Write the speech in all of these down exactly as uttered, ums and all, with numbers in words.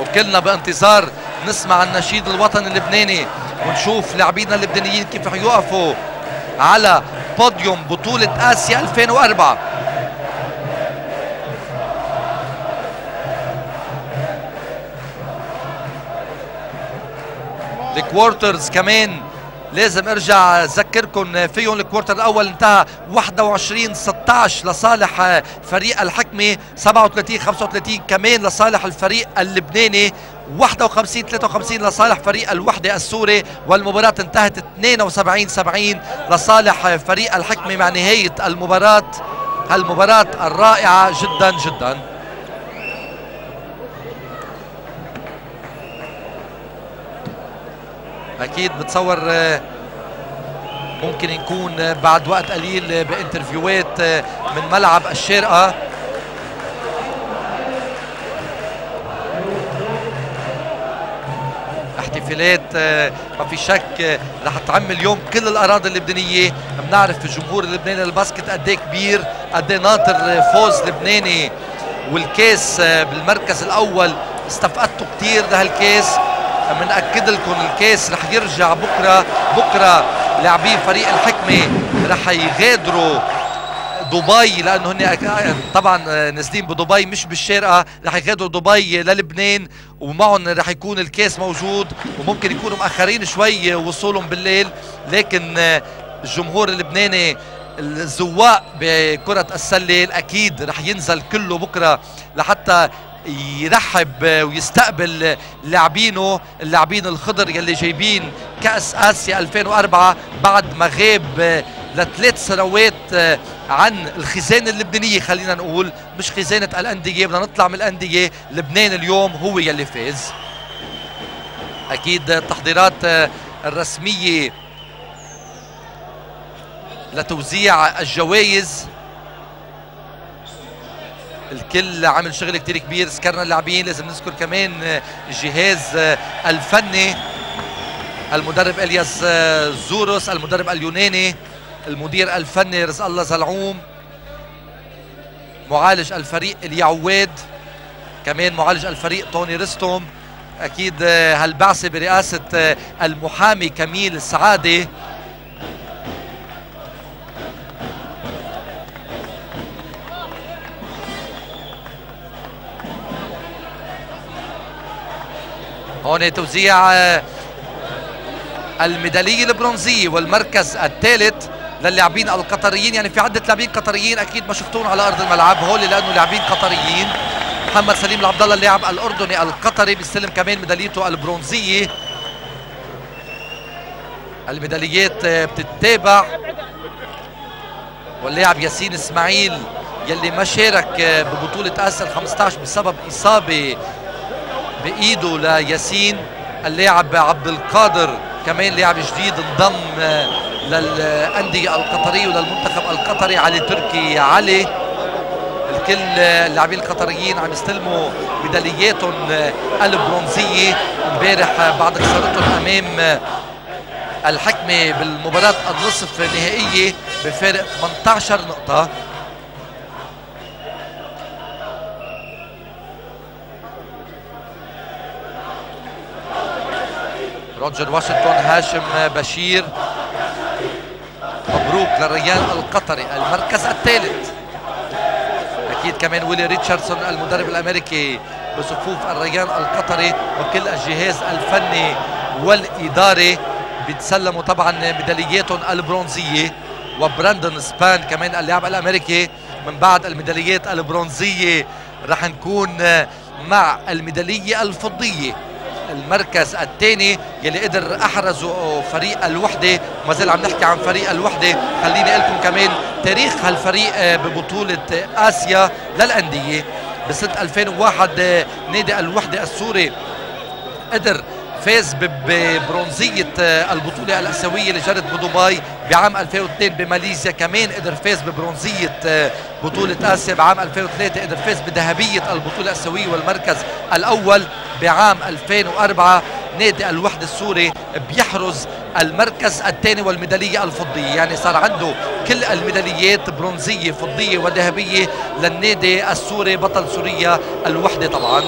وكلنا بانتظار نسمع النشيد الوطني اللبناني ونشوف لاعبينا اللبنانيين كيف رح يوقفوا على بوديوم بطولة آسيا ألفين وأربعة. الكوارترز كمان لازم ارجع اذكركم فيهم. الكوارتر الاول انتهى واحد وعشرين ستة عشر لصالح فريق الحكمه، سبعة وثلاثين خمسة وثلاثين كمان لصالح الفريق اللبناني، واحد وخمسين ثلاثة وخمسين لصالح فريق الوحده السوري، والمباراه انتهت اثنين وسبعين سبعين لصالح فريق الحكمه مع نهايه المباراه، هالمباراه الرائعه جدا جدا. أكيد بتصور ممكن نكون بعد وقت قليل بانترفيوهات من ملعب الشارقة. احتفالات ما في شك رح تعم اليوم كل الأراضي اللبنانية. بنعرف الجمهور اللبناني للباسكت قد ايه كبير، قد ايه ناطر فوز لبناني والكاس بالمركز الأول. استفقدتوا كتير لهالكاس، بنأكد لكم الكاس رح يرجع بكره، بكره لاعبي فريق الحكمه رح يغادروا دبي لانه هن طبعا نازلين بدبي مش بالشارقه، رح يغادروا دبي للبنان ومعهم رح يكون الكاس موجود، وممكن يكونوا مأخرين شوي وصولهم بالليل، لكن الجمهور اللبناني الزواق بكره السله اكيد رح ينزل كله بكره لحتى يرحب ويستقبل لاعبينه، اللاعبين الخضر يلي جايبين كأس آسيا ألفين وأربعة بعد ما غاب لثلاث سنوات عن الخزانة اللبنانية. خلينا نقول مش خزانة الأندية، بدنا نطلع من الأندية، لبنان اليوم هو يلي فاز. أكيد التحضيرات الرسمية لتوزيع الجوائز، الكل عامل شغل كتير كبير. ذكرنا اللاعبين، لازم نذكر كمان الجهاز الفني، المدرب الياس زوروس، المدرب اليوناني، المدير الفني رزق الله زلعوم، معالج الفريق إليا عواد، كمان معالج الفريق توني رستم، اكيد هالبعثة برئاسة المحامي كميل سعادة، هون توزيع الميدالية البرونزية والمركز الثالث للاعبين القطريين. يعني في عدة لاعبين قطريين أكيد ما شفتوهم على أرض الملعب هول لأنه لاعبين قطريين. محمد سليم العبدالله اللاعب الأردني القطري بيستلم كمان ميداليته البرونزية. الميداليات بتتابع، واللاعب ياسين إسماعيل يلي ما شارك ببطولة آسيا خمسة عشر بسبب إصابة بايده لياسين. اللاعب عبد القادر كمان لاعب جديد انضم للانديه القطريه وللمنتخب القطري، علي تركي علي. الكل اللاعبين القطريين عم يستلموا ميدالياتهم البرونزيه امبارح بعد خسارتهم امام الحكمه بالمباراه النصف النهائيه بفارق ثمانية عشر نقطه. روجر واشنطن، هاشم بشير، مبروك للريان القطري المركز الثالث. اكيد كمان ويلي ريتشاردسون المدرب الامريكي بصفوف الريان القطري، وكل الجهاز الفني والاداري بيتسلموا طبعا ميدالياتهم البرونزيه. وبراندون سبان كمان اللاعب الامريكي، من بعد الميداليات البرونزيه رح نكون مع الميداليه الفضيه، المركز الثاني يلي قدر احرزه فريق الوحده. وما زال عم نحكي عن فريق الوحده، خليني اقول لكم كمان تاريخ هالفريق ببطوله اسيا للانديه. بسنه ألفين وواحد نادي الوحده السوري قدر فاز ببرونزيه البطوله الاسيويه اللي جرت بدبي، بعام ألفين واثنين بماليزيا كمان قدر فاز ببرونزيه بطوله اسيا، بعام ألفين وثلاثة قدر فاز بذهبيه البطوله الاسيويه والمركز الاول، بعام ألفين وأربعة نادي الوحدة السوري بيحرز المركز الثاني والميدالية الفضية. يعني صار عنده كل الميداليات برونزية فضية وذهبية للنادي السوري بطل سوريا الوحدة. طبعا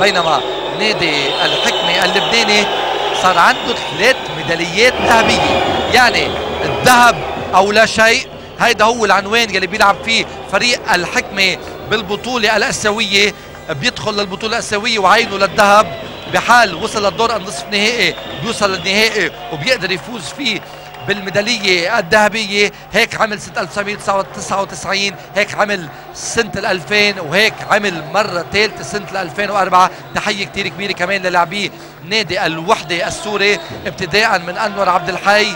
بينما النادي الحكمي اللبناني صار عنده ثلاث ميداليات ذهبيه، يعني الذهب او لا شيء. هيدا هو العنوان يلي بيلعب فيه فريق الحكمه بالبطوله الاسيويه، بيدخل للبطوله الاسيويه وعينه للذهب. بحال وصل للدور النصف نهائي بيوصل للنهائي وبيقدر يفوز فيه بالميداليه الذهبيه. هيك عمل سنه ألف وتسعمية وتسعة وتسعين، هيك عمل سنه ألفين، وهيك عمل مره ثالثه سنه ألفين وأربعة. تحيه كثير كبيره كمان للاعبي نادي الوحده السوري، ابتداء من انور عبد الحي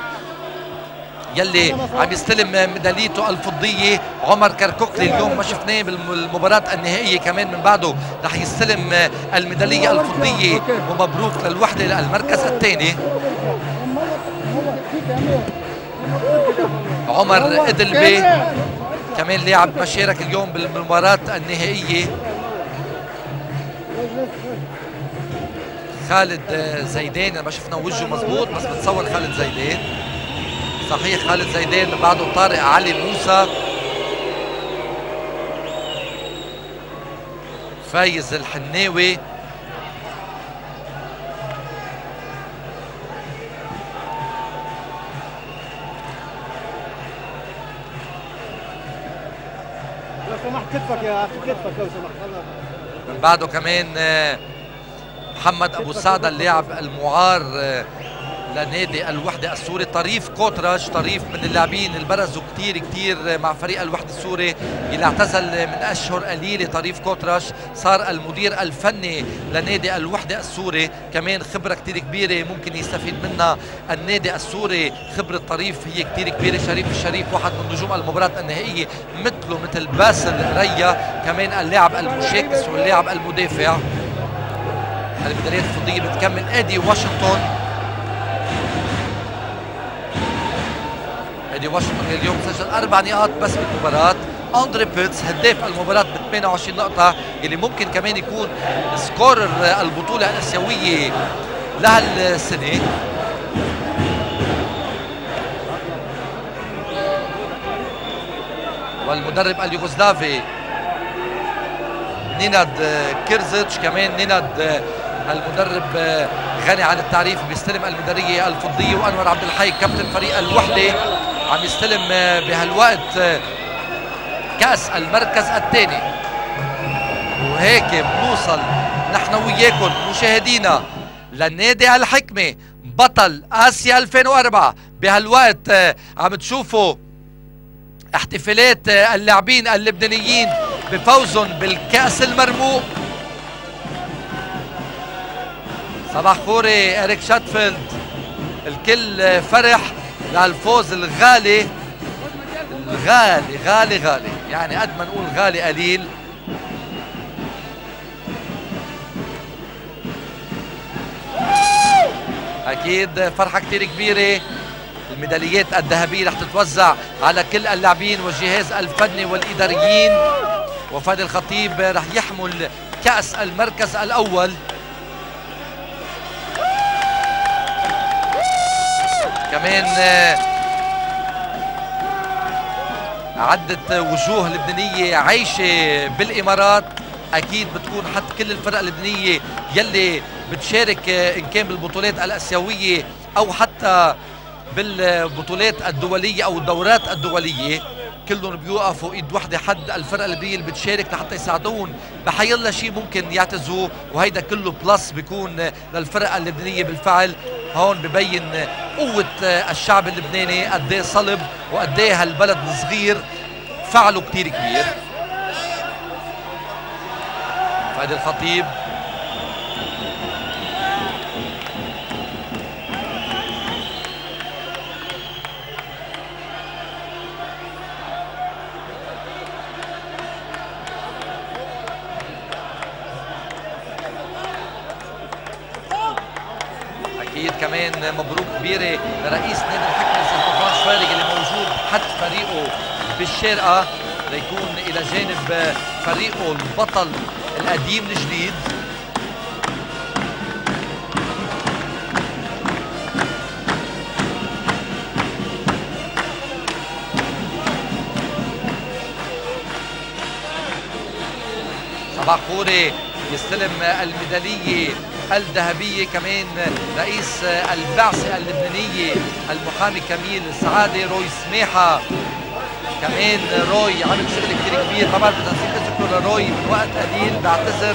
يلي عم يستلم ميداليته الفضيه، عمر كركوكلي اليوم ما شفناه بالمباراه النهائيه كمان من بعده رح يستلم الميداليه الفضيه، ومبروك للوحده للمركز الثاني. عمر ادلبي كمان لاعب ما شارك اليوم بالمباراه النهائيه. خالد زيدان انا ما شفنا وجهه مضبوط، بس بتصور خالد زيدان صحيح. خالد زيدان بعده طارق علي موسى، فايز الحناوي، لو سمحت كتفك يا اخي كتفك لو سمحت. من بعده كمان محمد ابو سعد اللاعب المعار لنادي الوحده السوري. طريف قطرش، طريف من اللاعبين اللي برزوا كثير كثير مع فريق الوحده السوري، اللي اعتزل من اشهر قليله. طريف قطرش صار المدير الفني لنادي الوحده السوري، كمان خبره كثير كبيره ممكن يستفيد منها النادي السوري. خبره طريف هي كثير كبيره. شريف الشريف واحد من نجوم المباراه النهائيه، مثله مثل باسل ريا، كمان اللاعب المشاكس واللاعب المدافع. الميداليات الفضيه بتكمل ادي واشنطن. ادي واشنطن اليوم سجل اربع نقاط بس بالمباراه. أندري بيتس هداف المباراه ب ثمانية وعشرين نقطه، اللي ممكن كمان يكون سكورر البطوله الاسيويه لهالسنه. والمدرب اليوغوسلافي نيناد كيرزيتش، كمان نيناد المدرب غني عن التعريف، بيستلم الميداليه الفضيه. وانور عبد الحي كابتن فريق الوحده عم يستلم بهالوقت كاس المركز الثاني. وهيك بنوصل نحن وياكم مشاهدينا للنادي الحكمه بطل اسيا ألفين وأربعة. بهالوقت عم تشوفوا احتفالات اللاعبين اللبنانيين بفوزهم بالكاس المرموق. صباح خوري، إريك شاتفيلد، الكل فرح لهالفوز الغالي الغالي غالي غالي، يعني قد ما نقول غالي قليل. أكيد فرحة كتير كبيرة. الميداليات الذهبية رح تتوزع على كل اللاعبين والجهاز الفني والإداريين. وفادي الخطيب رح يحمل كأس المركز الأول. كمان عدة وجوه لبنانية عايشة بالإمارات، أكيد بتكون حتى كل الفرق اللبنانية يلي بتشارك إن كان بالبطولات الأسيوية أو حتى بالبطولات الدولية أو الدورات الدولية، كلهم بيوقفوا ايد وحده حد الفرقه اللبنانيه اللي بتشارك لحتى يساعدون بحيلا شيء ممكن يعتزوه، وهيدا كله بلس بيكون للفرقه اللبنانيه بالفعل. هون ببين قوه الشعب اللبناني قد ايه صلب وقد ايه هالبلد الصغير فعله كثير كبير. فادي الخطيب كمان مبروك كبيره لرئيس نادي الحكمه سلطان فارق اللي موجود حد فريقه بالشارقه ليكون الى جانب فريقه البطل القديم الجديد. صباح خوري يستلم الميداليه الذهبيه كمان رئيس البعثه اللبنانيه المحامي كميل السعاده روي سماحه. كمان روي عمل شغل كثير كبير، طبعا بدنا نذكر روي من وقت قليل، بعتذر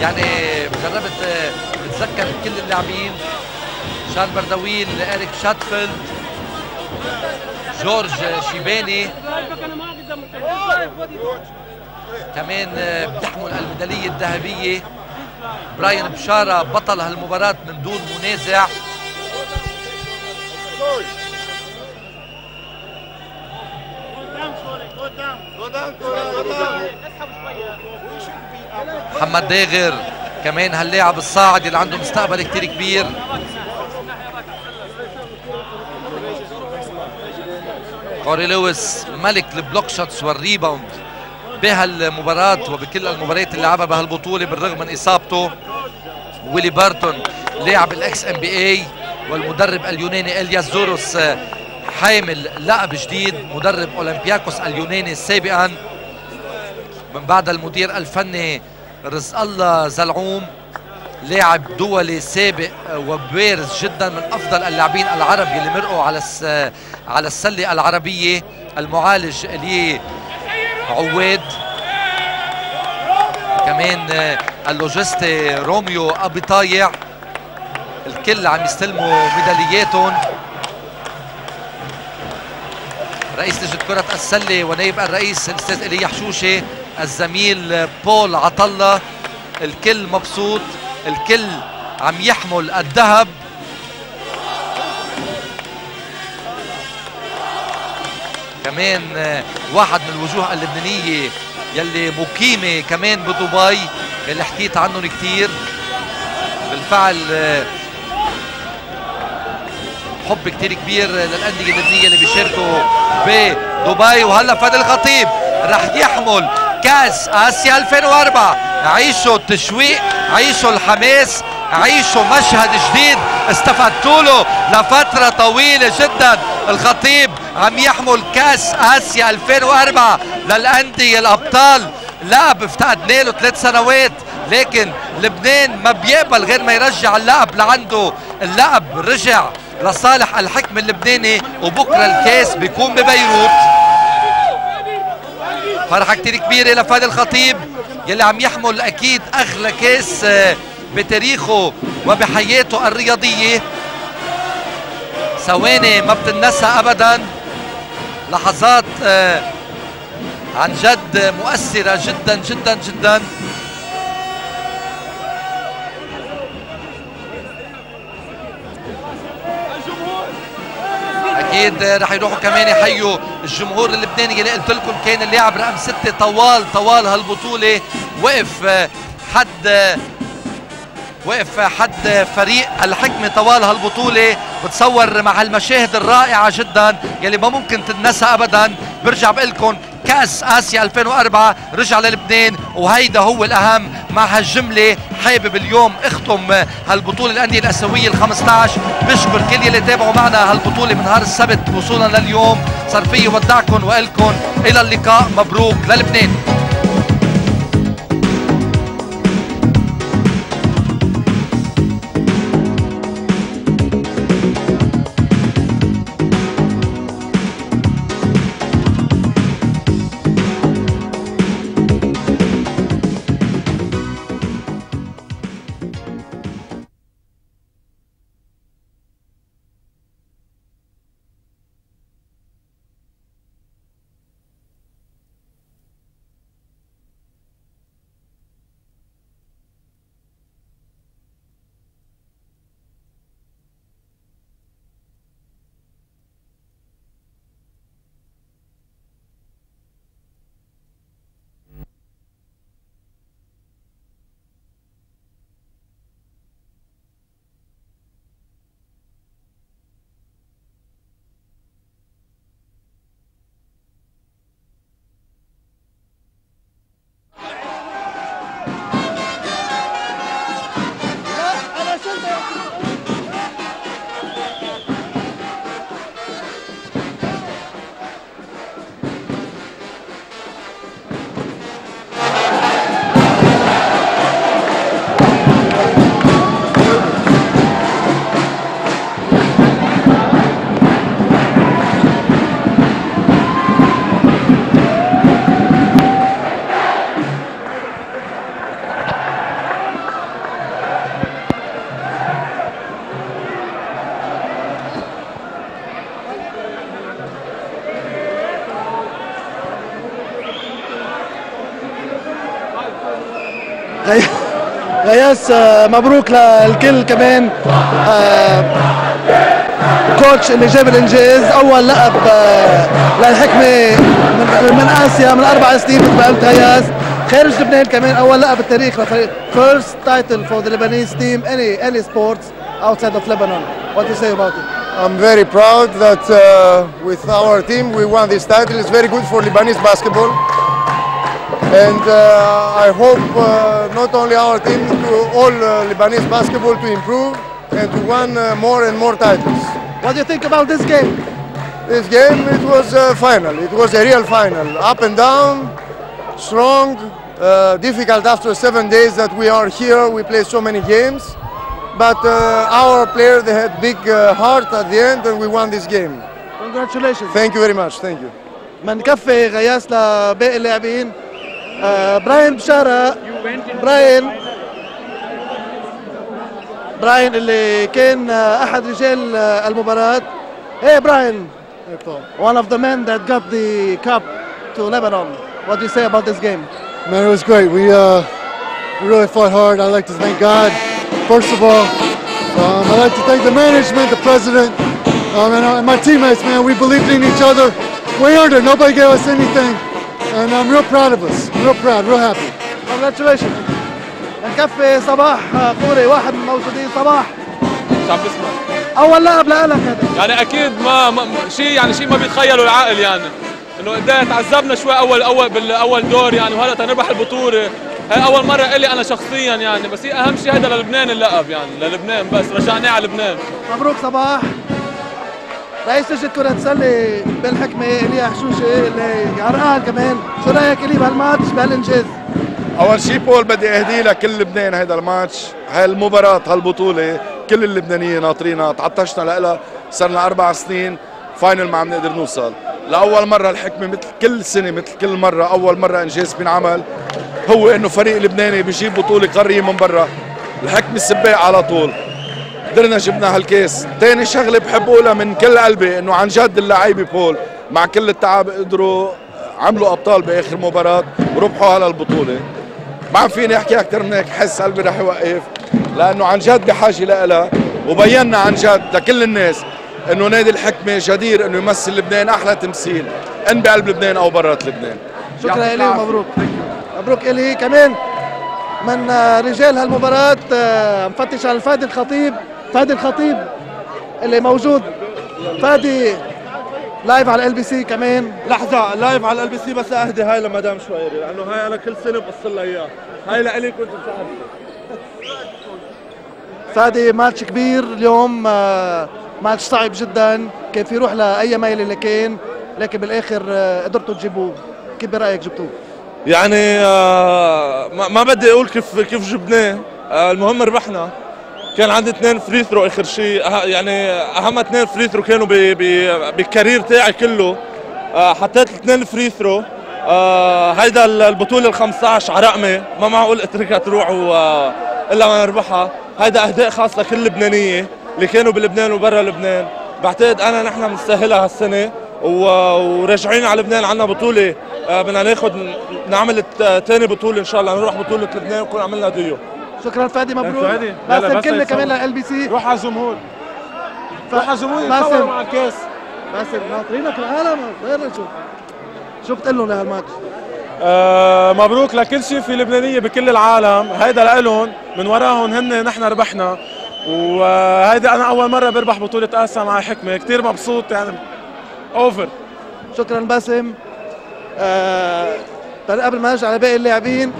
يعني جربت بتذكر كل اللاعبين، شارل برداويل، إريك شاتفيلد، جورج شيباني كمان بتحمل الميداليه الذهبيه، براين بشاره بطل هالمباراه من دون منازع. محمد داغر كمان هاللاعب الصاعد اللي عنده مستقبل كتير كبير. كوري لويس ملك البلوك شوتس والريباوند بهالمباراة وبكل المباريات اللي لعبها بهالبطولة بالرغم من اصابته. ويلي بارتون لاعب الاكس ام بي اي والمدرب اليوناني الياس زوروس حامل لقب جديد مدرب اولمبياكوس اليوناني سابقا من بعد المدير الفني رزق الله زلعوم، لاعب دولي سابق وبارز جدا من افضل اللاعبين العرب اللي مرقوا على على السله العربيه، المعالج إليا عواد. كمان اللوجستي روميو ابي طايع، الكل عم يستلموا ميدالياتهم. رئيس لجنه كره السله ونائب الرئيس الاستاذ إليا حشوشه، الزميل بول عطله، الكل مبسوط، الكل عم يحمل الذهب. كمان واحد من الوجوه اللبنانيه يلي مقيمه كمان بدبي يلي حكيت عنهم كثير، بالفعل حب كثير كبير للانديه اللبنانيه اللي بيشاركوا بدبي. وهلا فادي الخطيب رح يحمل كاس اسيا ألفين وأربعة. عيشوا التشويق، عيشوا الحماس، عيشوا مشهد جديد استفدتوا له لفتره طويله جدا. الخطيب عم يحمل كاس اسيا ألفين وأربعة للانديه الابطال، لقب افتقدنا له ثلاث سنوات، لكن لبنان ما بيقبل غير ما يرجع اللقب لعنده. اللقب رجع لصالح الحكم اللبناني، وبكره الكاس بيكون ببيروت. فرحه كتير كبيره لفادي الخطيب يلي عم يحمل اكيد اغلى كاس بتاريخه وبحياته الرياضيه. ثواني ما بتنسى ابدا، لحظات عن جد مؤثره جدا جدا جدا. اكيد رح يروحوا كمان يحيوا الجمهور اللبناني اللي قلت لكم كان اللاعب رقم ستة طوال طوال هالبطوله، وقف حد وقف حد فريق الحكمه طوال هالبطوله. بتصور مع المشاهد الرائعه جدا يلي ما ممكن تتنسى ابدا. برجع بقول لكم كاس اسيا ألفين وأربعة رجع للبنان، وهيدا هو الاهم. مع هالجمله حابب اليوم اختم هالبطوله الانديه الاسيويه ال خمسطعش. بشكر كل يلي تابعوا معنا هالبطوله من نهار السبت وصولا لليوم. صار فيي ودعكم والكم الى اللقاء. مبروك للبنان. اياس مبروك للكل كمان. كوتش اللي جاب الانجاز، اول لقب للحكمه من اسيا من اربع سنين مثل ما قلت اياس، خارج لبنان كمان اول لقب بالتاريخ لفريق. فيرست تايتل فور ذا لبنانيز تيم اني اني سبورتس outside of Lebanon. What do you say about it? I'm very proud that uh, with our team we won this title. It's very good for Lebanese basketball. And uh, I hope uh, not only our team, to all uh, Lebanese basketball to improve and to win uh, more and more titles. What do you think about this game? This game, it was a final. It was a real final. Up and down, strong, uh, difficult after seven days that we are here. We play so many games. But uh, our players, they had big uh, heart at the end and we won this game. Congratulations. Thank you very much. Thank you. ما نكفي غياس لباقي اللاعبين. براين بشارة، براين براين اللي كان أحد رجال المباراة. Hey Brian, one of the men that got the cup to Lebanon. What do you say about this game? Man, it was great. We uh, we really fought hard. I'd like to thank God. First of all, um, I'd like to thank the management, the president, um, and, uh, and my teammates, man. We believed in each other way under. Nobody gave us anything. And I'm real proud of us. Real proud, real happy. Congratulations. نكفي صباح خوري واحد من موجودين. صباح، مش عم بسمع. أول لقب لإلك هذا؟ يعني أكيد ما, ما شيء يعني شيء ما بيتخيله العقل يعني. إنه قد إيه تعذبنا شوي أول أول بالأول دور يعني، وهلا تنربح البطولة. هي أول مرة إلي أنا شخصياً يعني، بس هي أهم شيء هذا للبنان اللقب يعني، للبنان بس رجعناه على لبنان. مبروك صباح. رئيس لجنة كرة السلة بالحكمة إليا حشوشي اللي عرقان كمان، شو رأيك إلي بهالماتش بهالإنجاز؟ أول شيء بول بدي أهديه لكل لبنان هذا الماتش، هالمباراة هالبطولة كل اللبنانيين ناطرينها، تعطشنا لها، صار لنا أربع سنين فاينل ما عم نقدر نوصل، لأول مرة الحكمة مثل كل سنة مثل كل مرة أول مرة إنجاز بينعمل هو انه فريق لبناني بيجيب بطوله قاريه من برا. الحكم السباع على طول قدرنا جبنا هالكيس. ثاني شغله بحب اقولها من كل قلبي انه عن جد اللعيبه بول مع كل التعب قدروا عملوا ابطال باخر مباراه وربحوا هالبطوله. ما عم فيني احكي اكثر من هيك، حس قلبي رح يوقف لانه عن جد بحاجه لها، وبينا عن جد لكل الناس انه نادي الحكمه جدير انه يمثل لبنان احلى تمثيل ان بقلب لبنان او برات لبنان. شكرا الي ومبروك. مبروك إلي كمان من رجال هالمباراة. مفتش على فادي الخطيب، فادي الخطيب اللي موجود. فادي لايف على ال بي سي كمان. لحظة، لايف على ال بي سي بس أهدي هاي لمدام شويري لأنه هاي أنا كل سنة بقص لها إياها، هاي لإلي كنت مساعدة. فادي ماتش كبير اليوم، ماتش صعب جدا، كان في يروح لأي ميل اللي كان، لكن بالآخر قدرتوا تجيبوه. كيف برأيك جبتوه؟ يعني ما بدي اقول كيف كيف جبناه، المهم ربحنا. كان عندي اثنين فري ثرو اخر شيء، يعني اهم اثنين فري ثرو كانوا بالكارير تاعي كله، حطيت الاثنين فري ثرو. هيدا البطوله ال خمسطعش على رقمي، ما معقول اتركها تروح الا ما نربحها. هيدا اهداء خاصه لكل اللبنانيه اللي كانوا بلبنان وبرا لبنان. بعتقد انا نحن بنستاهلها هالسنه وراجعين على لبنان. عندنا بطوله بدنا ناخذ، نعمل ثاني بطوله ان شاء الله، نروح بطوله لبنان ونكون عملنا ديو. شكرا فادي، مبروك. باسم كلمه كمان لل بي سي. روح على الجمهور، روح على الجمهور يتصوروا مع الكاس. باسم ناطرينك العالم، غير نشوف شو بتقول لهم لهالماتش. آه مبروك لكل شيء في لبنانيه بكل العالم، هيدا لهم من وراهم هن نحن ربحنا، وهيدا انا اول مره بربح بطوله اسيا مع حكمه، كثير مبسوط يعني اوفر. شكرا باسم. آه قبل ما نرجع على باقي اللاعبين،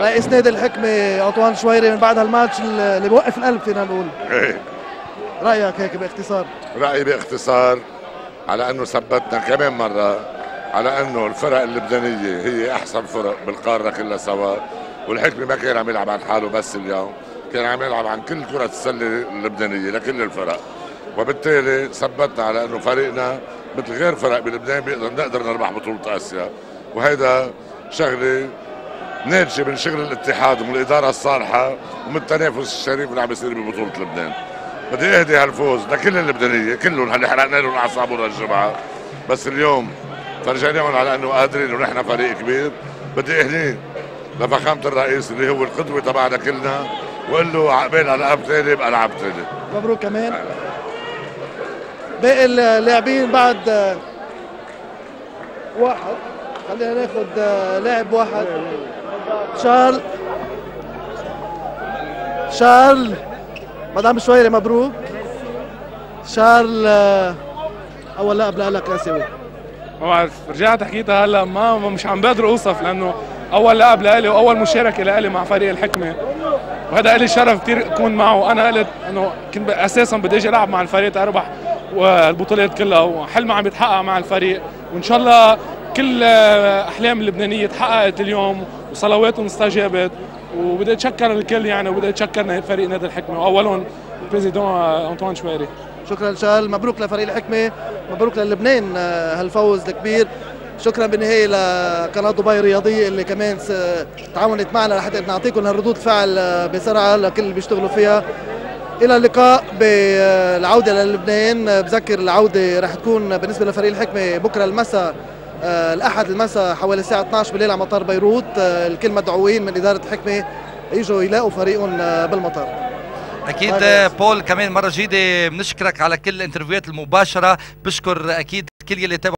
رئيس نادي الحكمه عطوان شويري من بعد هالماتش اللي بوقف القلب فينا نقول. ايه رايك هيك باختصار؟ رايي باختصار على انه ثبتنا كمان مره على انه الفرق اللبنانيه هي احسن فرق بالقاره كلها سوا، والحكمه ما كان عم يلعب عن حاله بس اليوم، كان عم يلعب عن كل كره السله اللبنانيه لكل الفرق، وبالتالي ثبتنا على انه فريقنا مثل غير فرق بلبنان بيقدر نقدر نربح بطولة آسيا، وهيدا شغلة ناتجة من شغل الاتحاد ومن الإدارة الصالحة ومن التنافس الشريف اللي عم بيصير ببطولة لبنان. بدي أهدي هالفوز لكل اللبنانية كلهم اللي حرقنا لهم أعصابهم هالجمعة، بس اليوم فرجيناهم على إنه قادرين ونحن فريق كبير. بدي أهديه لفخامه الرئيس اللي هو القدوه تبعنا كلنا، وقول له عقبال العاب ثانيه بألعاب ثانيه. مبروك كمان. باقي اللاعبين بعد واحد، خلينا ناخذ لاعب واحد. شارل شارل مدام شويري مبروك. شارل اول لاعب لك اسيوي. ما بعرف رجعت حكيتها هلا، ما مش عم بقدر اوصف لانه اول لاعب لالي واول مشاركه لالي مع فريق الحكمه، وهذا الي شرف كثير اكون معه. انا قلت انه كنت اساسا بدي اجي العب مع الفريق اربح والبطولات كلها، وحلمي عم يتحقق مع الفريق، وان شاء الله كل احلام اللبنانيه تحققت اليوم وصلواتهم استجابت. وبدي اتشكر الكل يعني، وبدي اتشكر فريق نادي الحكمه واولهم البريزيدون انطوان شويري. شكرا شال، مبروك لفريق الحكمه، مبروك للبنان هالفوز الكبير. شكرا بالنهايه لقناه دبي الرياضيه اللي كمان تعاونت معنا لحتى نعطيكم هالردود فعل بسرعه لكل اللي بيشتغلوا فيها. الى اللقاء بالعوده للبنان. بذكر العوده رح تكون بالنسبه لفريق الحكمه بكره المساء، الاحد المساء حوالي الساعه اثنعش بالليل على مطار بيروت. الكل مدعوين من اداره الحكمه يجوا يلاقوا فريقهم بالمطار. اكيد بول كمان مره جديده بنشكرك على كل الانترفيوهات المباشره، بشكر اكيد كل يلي تابعوا.